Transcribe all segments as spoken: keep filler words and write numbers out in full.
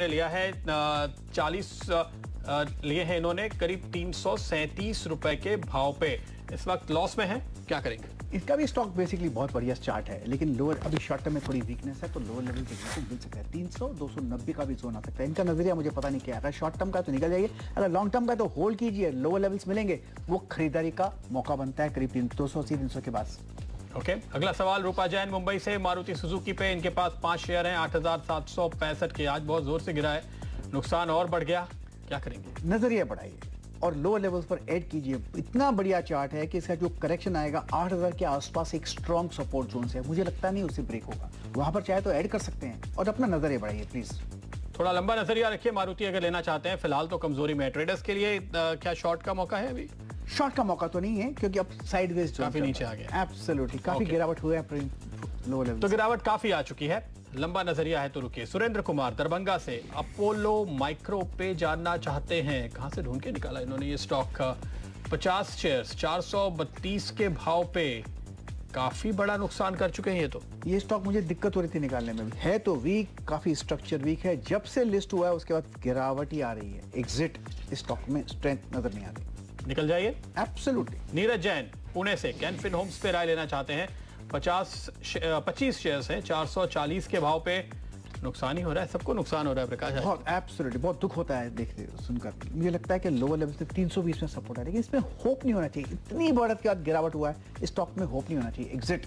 ने लिया है चालीस लिए हैं इन्होंने करीब तीन सौ सैंतीस रुपए के भाव पे, इस वक्त लॉस में है, क्या करेंगे? इसका भी स्टॉक बेसिकली बहुत बढ़िया चार्ट है, लेकिन लोअर अभी शॉर्ट टर्म में थोड़ी वीकनेस है, तो लोअर लेवल देखने को मिल सकता है। तीन सौ दो सौ नब्बे का भी जोन आ सकता है। इनका नजरिया मुझे पता नहीं क्या है, अगर शॉर्ट टर्म का तो निकल जाइए, अगर लॉन्ग टर्म का तो होल्ड कीजिए, लोअर लेवल्स मिलेंगे, वो खरीदारी का मौका बनता है करीब तीन सौ तीन सौ के पास। Okay okay. अगला सवाल रूपा जैन मुंबई से, मारुति सुजुकी पे इनके पास पांच शेयर हैं आठ हजार सात सौ पैंसठ के, आज बहुत जोर से गिरा है, नुकसान और बढ़ गया, क्या करेंगे? नजरिया बढ़ाइए और लोअर लेवल्स पर ऐड कीजिए। इतना बढ़िया चार्ट है कि इसका जो करेक्शन आएगा आठ हज़ार के आसपास एक स्ट्रॉन्ग सपोर्ट जोन है, मुझे लगता नहीं उससे ब्रेक होगा, वहां पर चाहे तो ऐड कर सकते हैं और अपना नजरिया बढ़ाइए प्लीज। थोड़ा लंबा नजरिया रखिए मारुति अगर लेना चाहते हैं, फिलहाल तो कमजोरी में। ट्रेडर्स के लिए क्या शॉर्ट का मौका है? अभी शॉर्ट का मौका तो नहीं है क्योंकि अब साइडवेज काफी नीचे आ गया, एब्सोल्युटली काफी गिरावट हुआ है, लो लेवल तो गिरावट काफी आ चुकी है, लंबा नजरिया है तो रुकिए। सुरेंद्र कुमार दरभंगा से अपोलो माइक्रो पे जानना चाहते हैं, कहां से ढूंढ के निकाला इन्होंने ये स्टॉक? पचास शेयर्स चार सौ बत्तीस के भाव पे, काफी बड़ा नुकसान कर चुके हैं ये तो। ये स्टॉक मुझे दिक्कत हो रही थी निकालने में भी, है तो वीक, काफी स्ट्रक्चर वीक है, जब से लिस्ट हुआ है उसके बाद गिरावट ही आ रही है, एग्जिट स्टॉक में स्ट्रेंथ नजर नहीं आ रही, निकल जाइए एब्सोल्युटली। नीरज जैन पुणे से कैन फिन होम्स पे राय लेना चाहते हैं, पचास पच्चीस शेयर्स हैं चार सौ चालीस के भाव पे, नुकसान ही हो रहा है, सबको नुकसान हो रहा है प्रकाश, बहुत एब्सोल्युटली बहुत दुख होता है देखते सुनकर। मुझे लगता है कि लोअर लेवल से तीन सौ बीस में सपोर्ट है, लेकिन इसमें होप नहीं होना चाहिए, इतनी बढ़त के बाद गिरावट हुआ है, स्टॉक में होप नहीं होना चाहिए, एग्जिट।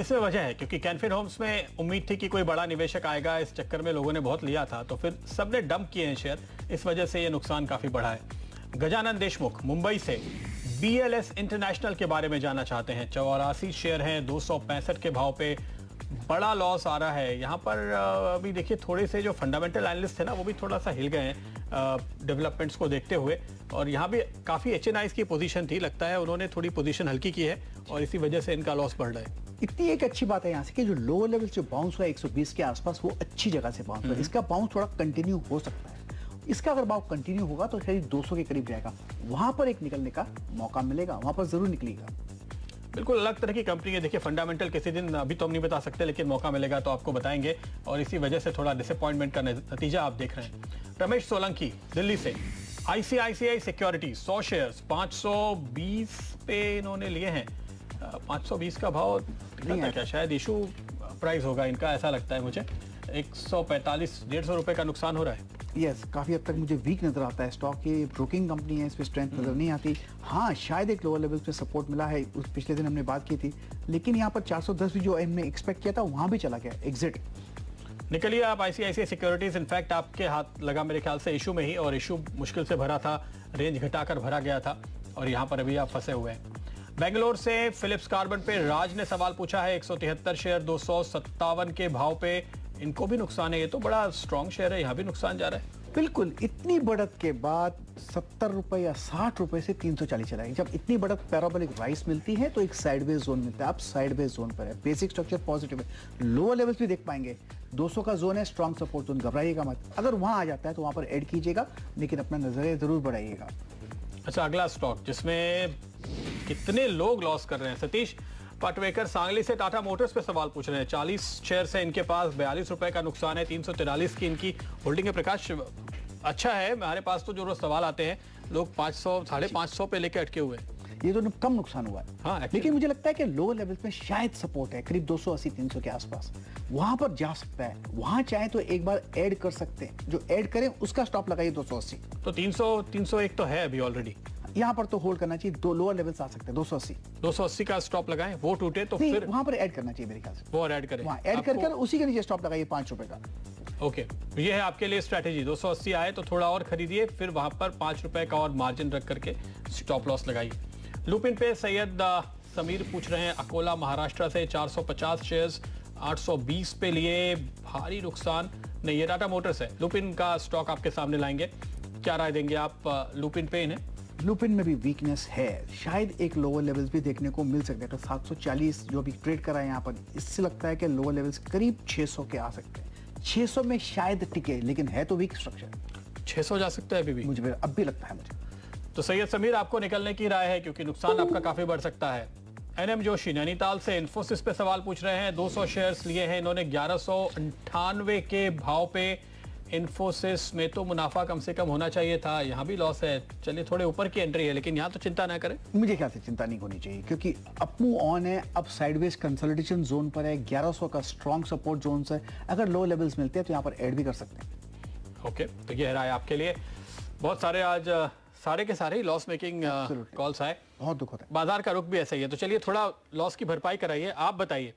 इसमें वजह है क्योंकि कैन फिन होम्स में उम्मीद थी कि कोई बड़ा निवेशक आएगा, इस चक्कर में लोगों ने बहुत लिया था, तो फिर सबने डंप किए हैं शेयर, इस वजह से ये नुकसान काफी बढ़ा है। गजानन देशमुख मुंबई से बी एल एस इंटरनेशनल के बारे में जानना चाहते हैं, चौरासी शेयर हैं दो सौ पैंसठ के भाव पे, बड़ा लॉस आ रहा है यहाँ पर। अभी देखिए थोड़े से जो फंडामेंटल एनालिस्ट थे ना वो भी थोड़ा सा हिल गए हैं डेवलपमेंट्स को देखते हुए, और यहाँ भी काफ़ी एच एन आईज की पोजीशन थी, लगता है उन्होंने थोड़ी पोजीशन हल्की की है और इसी वजह से इनका लॉस बढ़ रहा है। इतनी एक अच्छी बात है यहाँ से कि जो लोअर लेवल से बाउंस हुआ एक सौ बीस के आसपास, वो अच्छी जगह से बाउंस हुआ, इसका बाउंस थोड़ा कंटिन्यू हो सकता है, इसका अगर भाव कंटिन्यू होगा तो शायद दो सौ के करीब जाएगा, वहां पर एक निकलने का मौका मिलेगा, वहां पर जरूर निकलेगा। बिल्कुल अलग तरह की कंपनी है, देखिए फंडामेंटल किसी दिन अभी तो हम नहीं बता सकते, लेकिन मौका मिलेगा तो आपको बताएंगे, और इसी वजह से थोड़ा डिसअपॉइंटमेंट का नतीजा आप देख रहे हैं। रमेश सोलंकी दिल्ली से आई सी आई सी आई सिक्योरिटीज सौ शेयर्स पाँच सौ बीस पे इन्होंने लिए हैं, पाँच सौ बीस का भाव क्या शायद इशू प्राइस होगा इनका, ऐसा लगता है मुझे, एक सौ पैंतालीस डेढ़ सौ रुपये का नुकसान हो रहा है। यस yes, काफ़ी हद तक मुझे वीक नज़र आता है स्टॉक, ये ब्रोकिंग कंपनी है, इस पर स्ट्रेंथ नज़र नहीं आती। हाँ शायद एक लोअर लेवल पे सपोर्ट मिला है, उस पिछले दिन हमने बात की थी, लेकिन यहाँ पर चार सौ दस भी जो हमने एक्सपेक्ट किया था वहाँ भी चला गया, एग्जिट। निकलिए आप आई सी आई सी आई सिक्योरिटीज़, इनफैक्ट आपके हाथ लगा मेरे ख्याल से इशू में ही, और इशू मुश्किल से भरा था, रेंज घटा कर भरा गया था, और यहाँ पर अभी आप फंसे हुए हैं। बेंगलोर से फिलिप्स कार्बन पे राज ने सवाल पूछा है, एक सौ तिहत्तर शेयर दो सौ सत्तावन के भाव पे, इनको भी नुकसान है, ये तो बड़ा स्ट्रॉन्ग शेयर है, यहाँ भी नुकसान जा रहा है। बिल्कुल, इतनी बढ़त के बाद सत्तर रुपए या साठ रुपए से तीन सौ चालीस चला गया, जब इतनी बढ़त पैराबोलिक राइस मिलती है तो एक साइडवेज जोन मिलता है, आप साइडवेज जोन पर है, बेसिक स्ट्रक्चर पॉजिटिव है, लोअर लेवल्स भी देख पाएंगे, दो सौ का जोन है स्ट्रॉन्ग सपोर्ट जोन, घबराइएगा मत, अगर वहाँ आ जाता है तो वहाँ पर ऐड कीजिएगा, लेकिन अपना नजरिया जरूर बढ़ाइएगा। अच्छा, अगला स्टॉक जिसमें कितने लोग लॉस कर रहे हैं, सतीश पटवेकर सांगली से टाटा मोटर्स पे सवाल पूछ रहे हैं, चालीस शेयर से इनके पास बयालीस रुपए का नुकसान है, तीन सौ तिरालीस की इनकी होल्डिंग है। प्रकाश अच्छा है, हमारे पास तो जो रोज सवाल आते हैं लोग पाँच सौ साढ़े पाँच सौ पे लेके अटके हुए हैं, ये तो कम नुकसान हुआ है। हाँ, लेकिन मुझे लगता है कि लो लेवल पे शायद सपोर्ट है करीब दो सौ अस्सी तीन सौ के आसपास, वहाँ पर जा सकता है, वहाँ चाहे तो एक बार ऐड कर सकते हैं, जो ऐड करें उसका स्टॉप लगाइए दो सौ अस्सी तो तीन सौ तीन सौ एक तो है अभी ऑलरेडी, यहाँ पर तो होल्ड करना चाहिए, दो लोअर लेवल्स आ सकते हैं दो सौ अस्सी, दो सौ अस्सी का स्टॉप लगाएं, वो टूटे तो फिर वहाँ पर ऐड करना चाहिए मेरे ख्याल से, वो और ऐड करें, वहाँ ऐड करके उसी के नीचे स्टॉप लगाइए पाँच रुपए का। ओके, ये है आपके लिए स्ट्रैटेजी, दो सौ अस्सी आए तो थोड़ा और खरीदिए, फिर वहाँ पर पाँच रुपए का और मार्जिन रख करके स्टॉप लॉस लगाइए। लुपिन पे सैयद समीर पूछ रहे हैं अकोला महाराष्ट्र से, चार सौ पचास शेयर्स आठ सौ बीस पे लिए, भारी नुकसान। नहीं, ये टाटा मोटर्स है, लुपिन का स्टॉक आपके सामने लाएंगे, क्या राय देंगे आप लुपिन पे? इन्हें लुपिन में भी वीकनेस है, शायद एक लोअर लेवल्स भी देखने को मिल सकते हैं, तो सात सौ चालीस जो अभी ट्रेड करा है यहाँ पर, इससे लगता है कि लोअर लेवल्स करीब छह सौ के आ सकते हैं, छह सौ में शायद टिके, लेकिन है तो वीक स्ट्रक्चर, छह सौ जा सकता है अभी भी, मुझे अब भी लगता है मुझे। तो सैयद समीर आपको निकलने की राय है क्योंकि नुकसान आपका काफी बढ़ सकता है। एन एम जोशी नैनीताल से इन्फोसिस पे सवाल पूछ रहे हैं, दो सौ शेयर्स लिए हैं इन्होंने ग्यारह सौ अंठानवे के भाव पे, इन्फोसिस में तो मुनाफा कम से कम होना चाहिए था, यहाँ भी लॉस है, चलिए थोड़े ऊपर की एंट्री है, लेकिन यहाँ तो चिंता ना करें। मुझे क्या चिंता नहीं होनी चाहिए क्योंकि अप मूव ऑन है, अप साइडवेज कंसोलिडेशन जोन पर है, ग्यारह सौ का स्ट्रॉन्ग सपोर्ट जोन है, अगर लो लेवल्स मिलते हैं तो यहाँ पर ऐड भी कर सकते हैं। ओके, तो यह राय आपके लिए। बहुत सारे आज सारे के सारे लॉस मेकिंग कॉल्स आए, बहुत दुख होता है, बाजार का रुख भी ऐसा ही है, तो चलिए थोड़ा लॉस की भरपाई कराइए। आप बताइए